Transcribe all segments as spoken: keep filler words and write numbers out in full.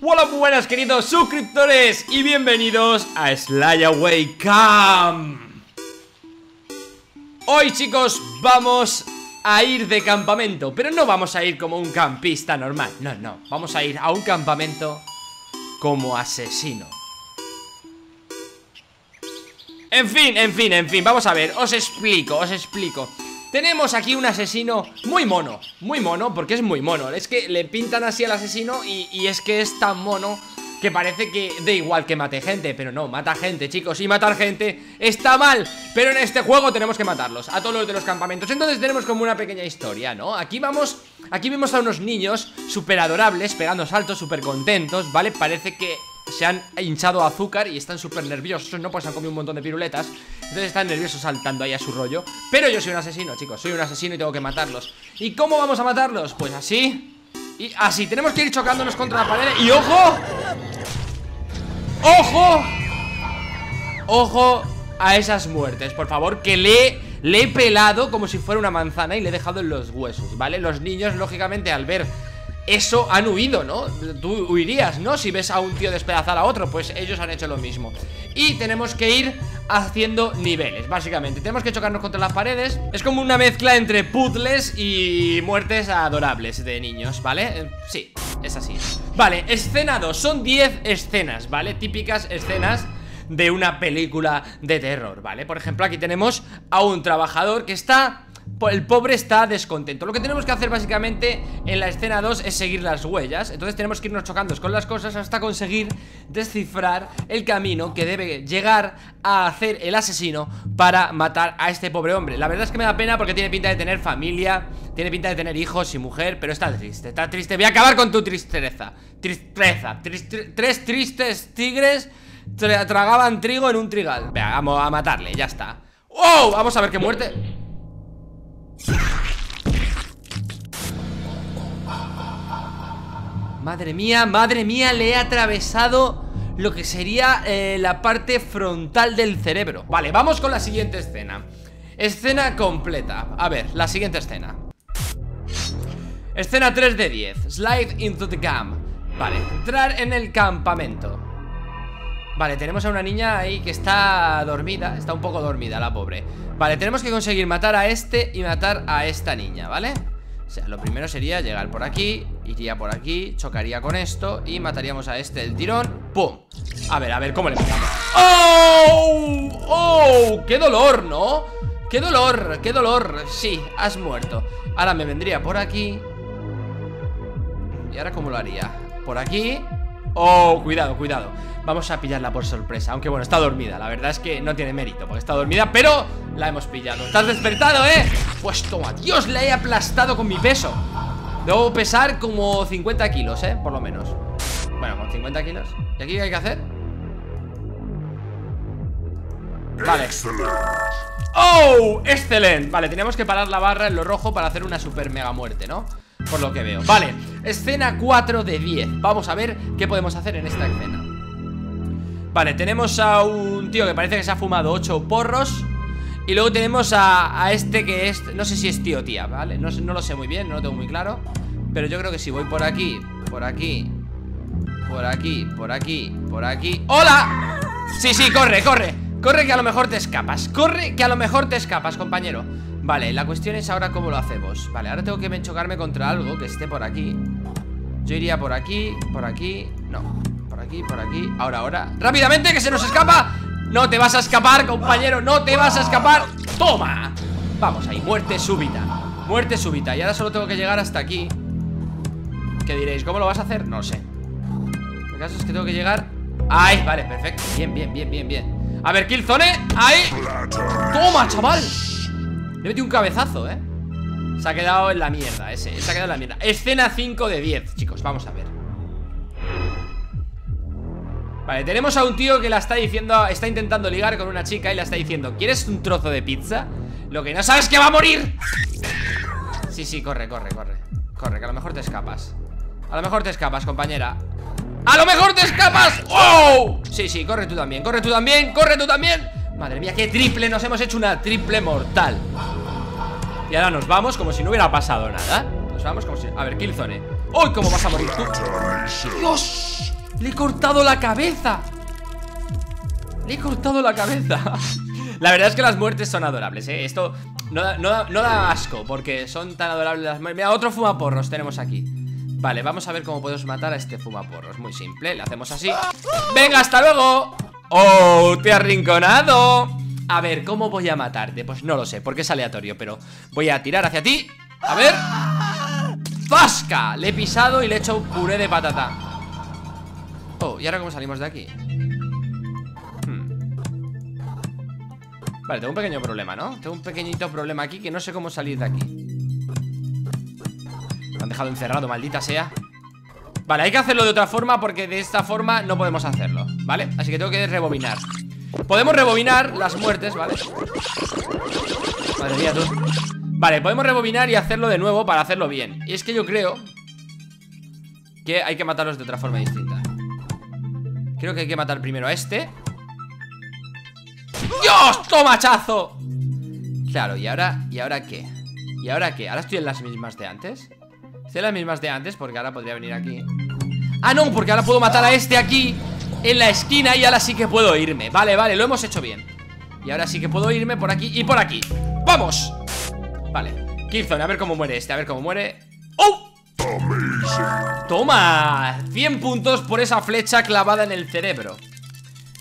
Hola, buenas queridos suscriptores y bienvenidos a Slayaway Camp. Hoy, chicos, vamos a ir de campamento, pero no vamos a ir como un campista normal, no, no, vamos a ir a un campamento como asesino. En fin, en fin, en fin, vamos a ver, os explico, os explico. Tenemos aquí un asesino muy mono, muy mono, porque es muy mono. Es que le pintan así al asesino y, y es que es tan mono que parece que da igual que mate gente, pero no, mata gente, chicos, y matar gente está mal. Pero en este juego tenemos que matarlos, a todos los de los campamentos. Entonces tenemos como una pequeña historia, ¿no? Aquí vamos, aquí vemos a unos niños súper adorables, pegando saltos, súper contentos, ¿vale? Parece que se han hinchado azúcar y están súper nerviosos, ¿no? Pues han comido un montón de piruletas. Entonces están nerviosos saltando ahí a su rollo. Pero yo soy un asesino, chicos, soy un asesino y tengo que matarlos. ¿Y cómo vamos a matarlos? Pues así. Y así, tenemos que ir chocándonos contra la pared. ¡Y ojo! ¡Ojo! ¡Ojo a esas muertes! Por favor, que le, le he pelado como si fuera una manzana y le he dejado en los huesos, ¿vale? Los niños, lógicamente, al ver eso han huido, ¿no? Tú huirías, ¿no? Si ves a un tío despedazar a otro, pues ellos han hecho lo mismo. Y tenemos que ir haciendo niveles, básicamente. Tenemos que chocarnos contra las paredes. Es como una mezcla entre puzzles y muertes adorables de niños, ¿vale? Sí, es así. Vale, escena dos. Son diez escenas, ¿vale? Típicas escenas de una película de terror, ¿vale? Por ejemplo, aquí tenemos a un trabajador que está... el pobre está descontento. Lo que tenemos que hacer básicamente en la escena dos es seguir las huellas. Entonces tenemos que irnos chocando con las cosas hasta conseguir descifrar el camino que debe llegar a hacer el asesino para matar a este pobre hombre. La verdad es que me da pena porque tiene pinta de tener familia, tiene pinta de tener hijos y mujer, pero está triste, está triste. Voy a acabar con tu tristeza. Tristeza. Trist- tres tristes tigres tra- tragaban trigo en un trigal. Venga, vamos a matarle, ya está. ¡Oh! Vamos a ver qué muerte... Madre mía, madre mía, le he atravesado lo que sería eh, la parte frontal del cerebro. Vale, vamos con la siguiente escena. Escena completa. A ver, la siguiente escena. Escena tres de diez. Slide into the camp. Vale, entrar en el campamento. Vale, tenemos a una niña ahí que está dormida. Está un poco dormida, la pobre. Vale, tenemos que conseguir matar a este y matar a esta niña, ¿vale? O sea, lo primero sería llegar por aquí. Iría por aquí, chocaría con esto y mataríamos a este del tirón. ¡Pum! A ver, a ver, ¿cómo le matamos? ¡Oh! ¡Oh! ¡Qué dolor, ¿no? ¡Qué dolor! ¡Qué dolor! Sí, has muerto. Ahora me vendría por aquí. ¿Y ahora cómo lo haría? Por aquí... Oh, cuidado, cuidado. Vamos a pillarla por sorpresa. Aunque bueno, está dormida. La verdad es que no tiene mérito porque está dormida, pero la hemos pillado. ¿Estás despertado, eh? Pues toma, Dios, la he aplastado con mi peso. Debo pesar como cincuenta kilos, eh, por lo menos. Bueno, con cincuenta kilos. ¿Y aquí qué hay que hacer? Vale. Excellent. ¡Oh! ¡Excelente! Vale, teníamos que parar la barra en lo rojo para hacer una super mega muerte, ¿no? Por lo que veo. Vale, escena cuatro de diez. Vamos a ver qué podemos hacer en esta escena. Vale, tenemos a un tío que parece que se ha fumado ocho porros. Y luego tenemos a, a este que es... no sé si es tío o tía, ¿vale? No, no lo sé muy bien, no lo tengo muy claro. Pero yo creo que si voy por aquí, por aquí, por aquí, por aquí, por aquí... ¡Hola! Sí, sí, corre, corre. Corre que a lo mejor te escapas. Corre que a lo mejor te escapas, compañero. Vale, la cuestión es ahora cómo lo hacemos. Vale, ahora tengo que chocarme contra algo que esté por aquí. Yo iría por aquí, por aquí, no, por aquí, por aquí. Ahora, ahora, rápidamente que se nos escapa. No te vas a escapar, compañero, no te vas a escapar. ¡Toma! Vamos ahí, muerte súbita. Muerte súbita, y ahora solo tengo que llegar hasta aquí. ¿Qué diréis? ¿Cómo lo vas a hacer? No lo sé. El caso es que tengo que llegar... ¡Ay! Vale, perfecto, bien, bien, bien, bien, bien. A ver, Killzone, ahí. ¡Toma, chaval! Le metí un cabezazo, eh. Se ha quedado en la mierda ese, se ha quedado en la mierda. Escena cinco de diez, chicos, vamos a ver. Vale, tenemos a un tío que la está diciendo, está intentando ligar con una chica y la está diciendo: ¿quieres un trozo de pizza? Lo que no sabes que va a morir. Sí, sí, corre, corre, corre. Corre, que a lo mejor te escapas. A lo mejor te escapas, compañera. ¡A lo mejor te escapas! ¡Oh! Sí, sí, corre tú también, corre tú también, corre tú también. Madre mía, qué triple, nos hemos hecho una triple mortal. Y ahora nos vamos como si no hubiera pasado nada. Nos vamos como si... A ver, Killzone. ¡Uy! ¿Cómo vas a morir tú? ¡Dios! ¡Le he cortado la cabeza! ¡Le he cortado la cabeza! La verdad es que las muertes son adorables, ¿eh? Esto no da, no da, no da asco, porque son tan adorables las muertes. Mira, otro fumaporros tenemos aquí. Vale, vamos a ver cómo podemos matar a este fumaporros. Muy simple, le hacemos así. ¡Venga, hasta luego! ¡Oh, te has arrinconado! A ver, ¿cómo voy a matarte? Pues no lo sé, porque es aleatorio, pero voy a tirar hacia ti. A ver. ¡Zasca! Le he pisado y le he hecho puré de patata. Oh, ¿y ahora cómo salimos de aquí? Hmm. Vale, tengo un pequeño problema, ¿no? Tengo un pequeñito problema aquí que no sé cómo salir de aquí. Me han dejado encerrado, maldita sea. Vale, hay que hacerlo de otra forma porque de esta forma no podemos hacerlo, ¿vale? Así que tengo que rebobinar. Podemos rebobinar las muertes, ¿vale? Madre mía, tú. Vale, podemos rebobinar y hacerlo de nuevo para hacerlo bien. Y es que yo creo que hay que matarlos de otra forma distinta. Creo que hay que matar primero a este. ¡Dios! ¡Toma, hachazo! Claro, ¿y ahora? ¿Y ahora qué? ¿Y ahora qué? ¿Ahora estoy en las mismas de antes? Estoy en las mismas de antes porque ahora podría venir aquí. ¡Ah, no! Porque ahora puedo matar a este aquí en la esquina y ahora sí que puedo irme. Vale, vale, lo hemos hecho bien. Y ahora sí que puedo irme por aquí y por aquí. ¡Vamos! Vale, Killzone, a ver cómo muere este, a ver cómo muere. ¡Oh! ¡Toma! cien puntos por esa flecha clavada en el cerebro.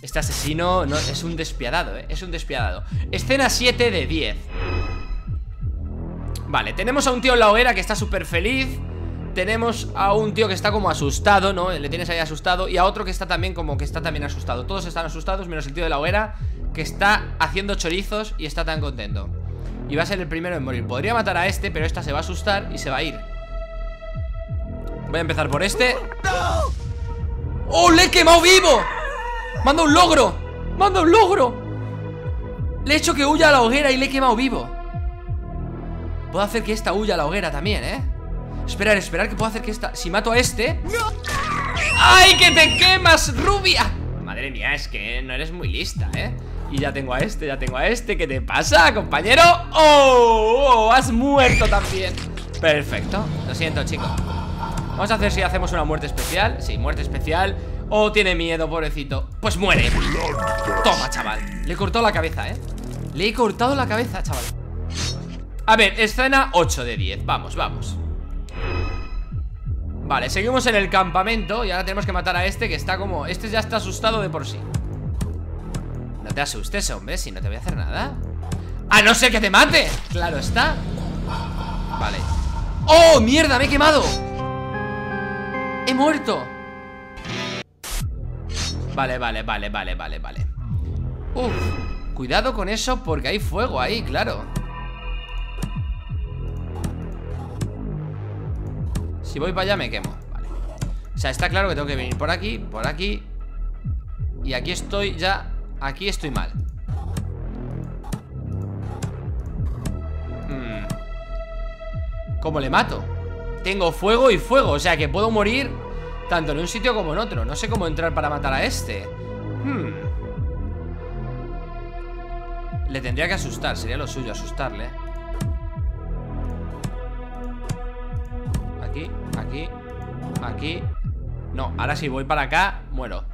Este asesino no, es un despiadado, ¿eh? Es un despiadado. Escena siete de diez. Vale, tenemos a un tío en la hoguera que está súper feliz. Tenemos a un tío que está como asustado, ¿no? Le tienes ahí asustado. Y a otro que está también como que está también asustado. Todos están asustados, menos el tío de la hoguera, que está haciendo chorizos y está tan contento. Y va a ser el primero en morir. Podría matar a este, pero esta se va a asustar y se va a ir. Voy a empezar por este. ¡Oh, le he quemado vivo! ¡Manda un logro! ¡Manda un logro! Le he hecho que huya a la hoguera y le he quemado vivo. Puedo hacer que esta huya a la hoguera también, ¿eh? Esperar, esperar, que puedo hacer que esta... Si mato a este... ¡No! ¡Ay, que te quemas, rubia! Madre mía, es que no eres muy lista, ¿eh? Y ya tengo a este, ya tengo a este. ¿Qué te pasa, compañero? ¡Oh! oh has muerto también. Perfecto, lo siento, chicos. Vamos a hacer si hacemos una muerte especial. Sí, muerte especial. Oh, tiene miedo, pobrecito. Pues muere. Toma, chaval. Le he cortado la cabeza, ¿eh? Le he cortado la cabeza, chaval. A ver, escena ocho de diez. Vamos, vamos. Vale, seguimos en el campamento. Y ahora tenemos que matar a este que está como... Este ya está asustado de por sí. No te asustes, hombre, si no te voy a hacer nada. ¡A no ser que te mate! Claro está. Vale. ¡Oh, mierda! ¡Me he quemado! ¡He muerto! Vale, vale, vale, vale, vale, vale. Uf, cuidado con eso porque hay fuego ahí, claro. Si voy para allá me quemo, vale. O sea, está claro que tengo que venir por aquí, por aquí. Y aquí estoy ya... Aquí estoy mal. hmm. ¿Cómo le mato? Tengo fuego y fuego, o sea que puedo morir tanto en un sitio como en otro. No sé cómo entrar para matar a este. hmm. Le tendría que asustar, sería lo suyo, asustarle. Aquí, aquí, aquí. No, ahora si voy para acá, muero.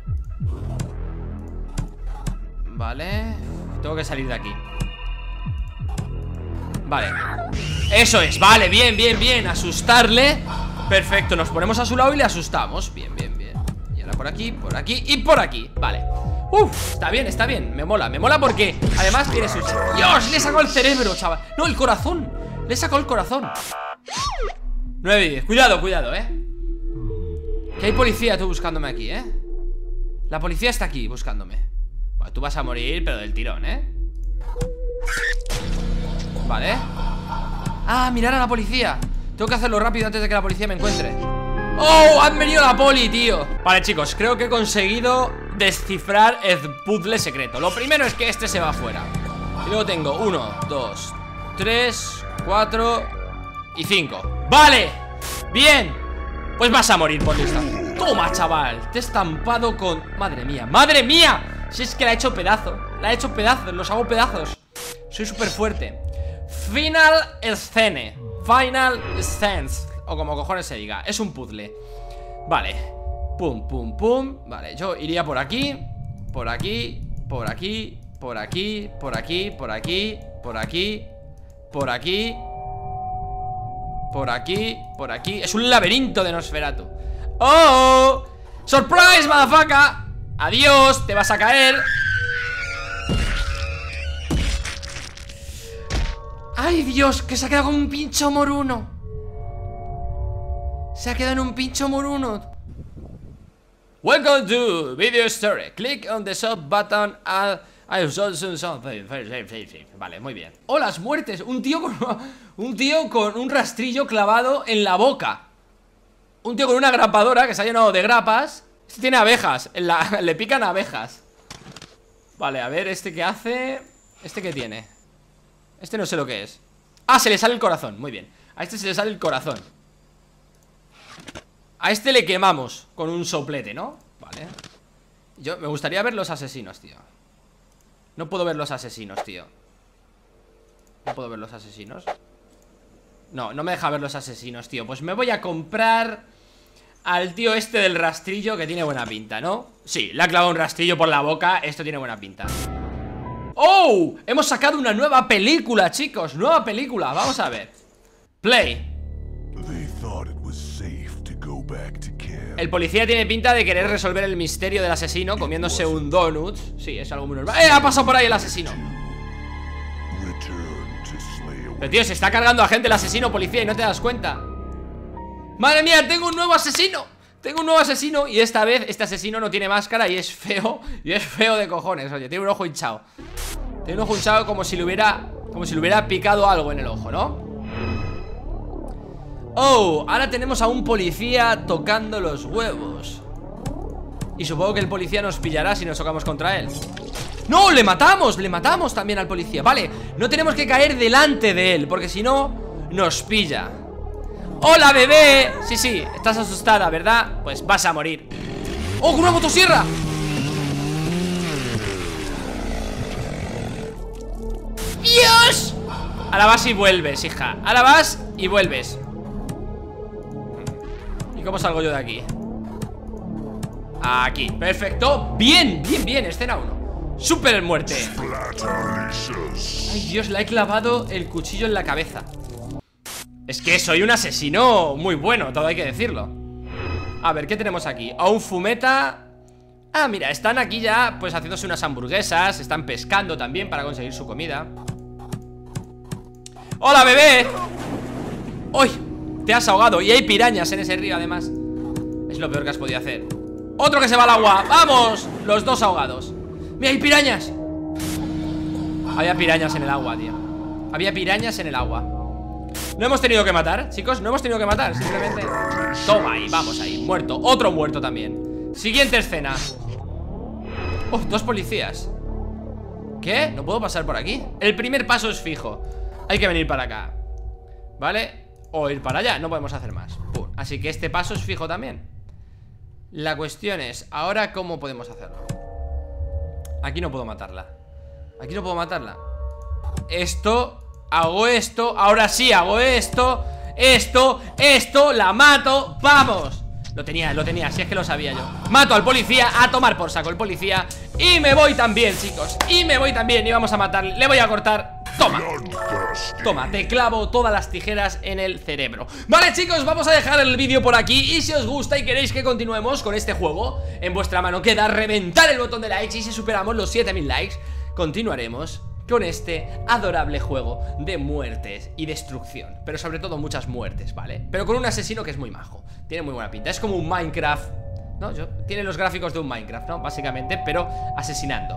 Vale, tengo que salir de aquí. Vale, eso es, vale, bien, bien, bien. Asustarle, perfecto. Nos ponemos a su lado y le asustamos. Bien, bien, bien, y ahora por aquí, por aquí y por aquí, vale. Uf, está bien, está bien, me mola, me mola porque además tiene su... Dios, le sacó el cerebro, chaval. No, el corazón, le sacó el corazón. Nueve y diez, cuidado, cuidado, eh. Que hay policía tú buscándome aquí, eh. La policía está aquí buscándome. Tú vas a morir, pero del tirón, ¿eh? Vale. Ah, mirar a la policía. Tengo que hacerlo rápido antes de que la policía me encuentre. ¡Oh! ¡Han venido la poli, tío! Vale, chicos, creo que he conseguido descifrar el puzzle secreto. Lo primero es que este se va afuera. Y luego tengo uno, dos, tres, cuatro y cinco. ¡Vale! ¡Bien! Pues vas a morir por lista. ¡Toma, chaval! Te he estampado con... ¡Madre mía! ¡Madre mía! Si es que la he hecho pedazo, la he hecho pedazos, los hago pedazos. Soy súper fuerte. Final scene. Final sense. o como cojones se diga. Es un puzzle. Vale. Pum, pum, pum. Vale, yo iría por aquí. Por aquí. Por aquí. Por aquí. Por aquí. Por aquí. Por aquí. Por aquí. Por aquí. Por aquí. Es un laberinto de Nosferatu. ¡Oh! ¡Surprise, madafaca! ¡Adiós! ¡Te vas a caer! ¡Ay, Dios! Que se ha quedado con un pincho moruno. Se ha quedado en un pincho moruno. Welcome to Video Story. Click on the sub button and I saw something. Vale, muy bien. ¡Oh, las muertes! Un tío con un tío con un rastrillo clavado en la boca. Un tío con una grapadora que se ha llenado de grapas. Este tiene abejas. En la... Le pican abejas. Vale, a ver, este que hace. Este que tiene. Este no sé lo que es. Ah, se le sale el corazón. Muy bien. A este se le sale el corazón. A este le quemamos con un soplete, ¿no? Vale. Yo me gustaría ver los asesinos, tío. No puedo ver los asesinos, tío. No puedo ver los asesinos. No, no me deja ver los asesinos, tío. Pues me voy a comprar al tío este del rastrillo, que tiene buena pinta, ¿no? Sí, le ha clavado un rastrillo por la boca. Esto tiene buena pinta. ¡Oh! Hemos sacado una nueva película, chicos. Nueva película, vamos a ver. Play. El policía tiene pinta de querer resolver el misterio del asesino comiéndose un donut. Sí, es algo muy normal. ¡Eh! Ha pasado por ahí el asesino. Pero tío, se está cargando a gente el asesino, policía, y no te das cuenta. ¡Madre mía! ¡Tengo un nuevo asesino! Tengo un nuevo asesino y esta vez este asesino no tiene máscara y es feo. Y es feo de cojones, oye, tiene un ojo hinchado. Tiene un ojo hinchado como si le hubiera Como si le hubiera picado algo en el ojo, ¿no? Oh, ahora tenemos a un policía tocando los huevos. Y supongo que el policía nos pillará si nos tocamos contra él. ¡No! ¡Le matamos! ¡Le matamos también al policía! Vale, no tenemos que caer delante de él, porque si no, nos pilla. ¡Hola, bebé! Sí, sí, estás asustada, ¿verdad? Pues vas a morir. ¡Oh, con una motosierra! ¡Dios! Ahora vas y vuelves, hija. Ahora vas y vuelves. ¿Y cómo salgo yo de aquí? Aquí, perfecto. ¡Bien, bien, bien! Escena uno. ¡Super muerte! ¡Ay, Dios! Le he clavado el cuchillo en la cabeza. Es que soy un asesino muy bueno, todo hay que decirlo. A ver, ¿qué tenemos aquí? A un fumeta. Ah, mira, están aquí ya, pues haciéndose unas hamburguesas. Están pescando también para conseguir su comida. ¡Hola, bebé! ¡Uy! Te has ahogado y hay pirañas en ese río, además. Es lo peor que has podido hacer. ¡Otro que se va al agua! ¡Vamos! Los dos ahogados. ¡Mira, hay pirañas! Había pirañas en el agua, tío. Había pirañas en el agua. No hemos tenido que matar, chicos, no hemos tenido que matar. Simplemente, toma ahí, vamos ahí. Muerto, otro muerto también. Siguiente escena. Oh, dos policías. ¿Qué? ¿No puedo pasar por aquí? El primer paso es fijo. Hay que venir para acá, ¿vale? O ir para allá, no podemos hacer más. Pum. Así que este paso es fijo también. La cuestión es, ahora, ¿cómo podemos hacerlo? Aquí no puedo matarla. Aquí no puedo matarla. Esto... Hago esto, ahora sí hago esto. Esto, esto, la mato. ¡Vamos! Lo tenía, lo tenía, si es que lo sabía yo. Mato al policía, a tomar por saco el policía. Y me voy también, chicos. Y me voy también, y vamos a matarle. Le voy a cortar, toma. Toma, te clavo todas las tijeras en el cerebro. Vale, chicos, vamos a dejar el vídeo por aquí. Y si os gusta y queréis que continuemos con este juego, en vuestra mano queda reventar el botón de likes. Y si superamos los siete mil likes, continuaremos con este adorable juego de muertes y destrucción. Pero sobre todo muchas muertes, ¿vale? Pero con un asesino que es muy majo. Tiene muy buena pinta. Es como un Minecraft, ¿no? Yo, tiene los gráficos de un Minecraft, ¿no? Básicamente, pero asesinando.